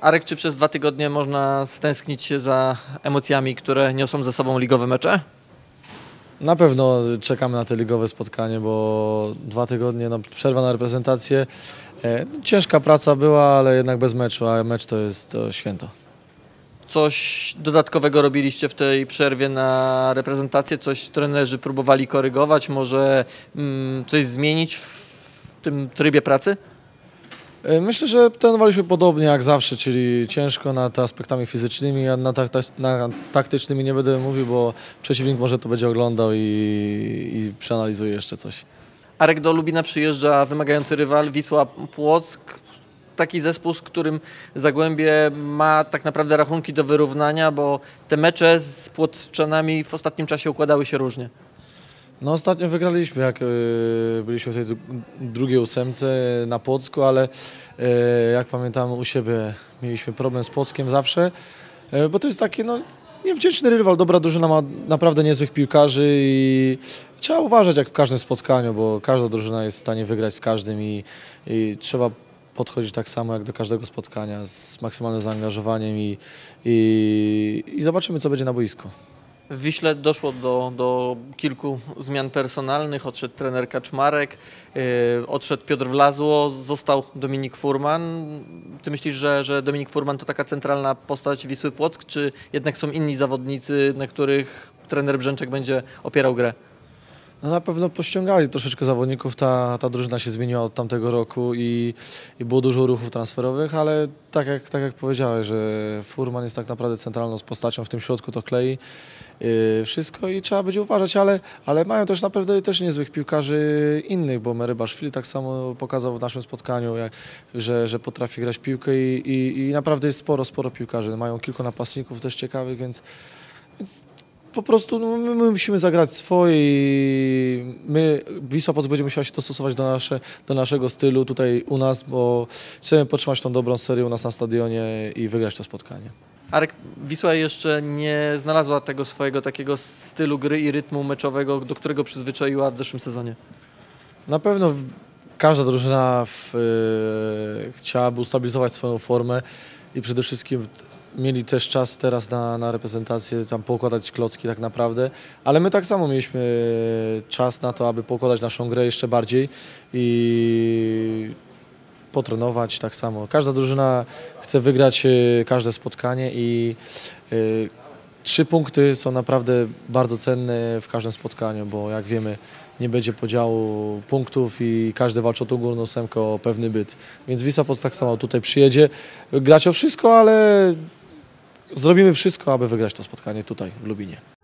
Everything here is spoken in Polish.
Arek, czy przez 2 tygodnie można stęsknić się za emocjami, które niosą ze sobą ligowe mecze? Na pewno czekamy na te ligowe spotkanie, bo 2 tygodnie przerwa na reprezentację. Ciężka praca była, ale jednak bez meczu, a mecz to jest święto. Coś dodatkowego robiliście w tej przerwie na reprezentację? Coś trenerzy próbowali korygować? Może coś zmienić w tym trybie pracy? Myślę, że trenowaliśmy podobnie jak zawsze, czyli ciężko nad aspektami fizycznymi, a nad taktycznymi nie będę mówił, bo przeciwnik może to będzie oglądał i przeanalizuje jeszcze coś. Arek, do Lubina przyjeżdża wymagający rywal Wisła Płock. Taki zespół, z którym Zagłębie ma tak naprawdę rachunki do wyrównania, bo te mecze z Płockczanami w ostatnim czasie układały się różnie. No ostatnio wygraliśmy, jak byliśmy w tej drugiej ósemce na Płocku, ale jak pamiętam u siebie mieliśmy problem z Płockiem zawsze, bo to jest taki niewdzięczny rywal. Dobra drużyna ma naprawdę niezłych piłkarzy i trzeba uważać jak w każdym spotkaniu, bo każda drużyna jest w stanie wygrać z każdym i trzeba podchodzić tak samo jak do każdego spotkania z maksymalnym zaangażowaniem i zobaczymy co będzie na boisku. W Wiśle doszło do kilku zmian personalnych, odszedł trener Kaczmarek, odszedł Piotr Wlazło, został Dominik Furman. Ty myślisz, że Dominik Furman to taka centralna postać Wisły Płock, czy jednak są inni zawodnicy, na których trener Brzęczek będzie opierał grę? No na pewno pościągali troszeczkę zawodników, ta drużyna się zmieniła od tamtego roku i było dużo ruchów transferowych, ale tak jak powiedziałeś, że Furman jest tak naprawdę centralną postacią, w tym środku to klei wszystko i trzeba będzie uważać, ale mają też naprawdę niezłych piłkarzy innych, bo Mery Baszwili tak samo pokazał w naszym spotkaniu, że potrafi grać piłkę i naprawdę jest sporo piłkarzy, mają kilku napastników też ciekawych, więc po prostu my musimy zagrać swoje i Wisła Płock będzie musiała się dostosować do naszego stylu tutaj u nas, bo chcemy podtrzymać tą dobrą serię u nas na stadionie i wygrać to spotkanie. Arek, Wisła jeszcze nie znalazła tego swojego takiego stylu gry i rytmu meczowego, do którego przyzwyczaiła w zeszłym sezonie. Na pewno każda drużyna chciałaby ustabilizować swoją formę i przede wszystkim mieli też czas teraz na reprezentację, tam poukładać klocki tak naprawdę, ale my tak samo mieliśmy czas na to, aby poukładać naszą grę jeszcze bardziej i potrenować tak samo. Każda drużyna chce wygrać każde spotkanie i 3 punkty są naprawdę bardzo cenne w każdym spotkaniu, bo jak wiemy nie będzie podziału punktów i każdy walczy o tą górną ósemkę, o pewny byt. Więc Wisła Płock tak samo tutaj przyjedzie, grać o wszystko, ale zrobimy wszystko, aby wygrać to spotkanie tutaj w Lubinie.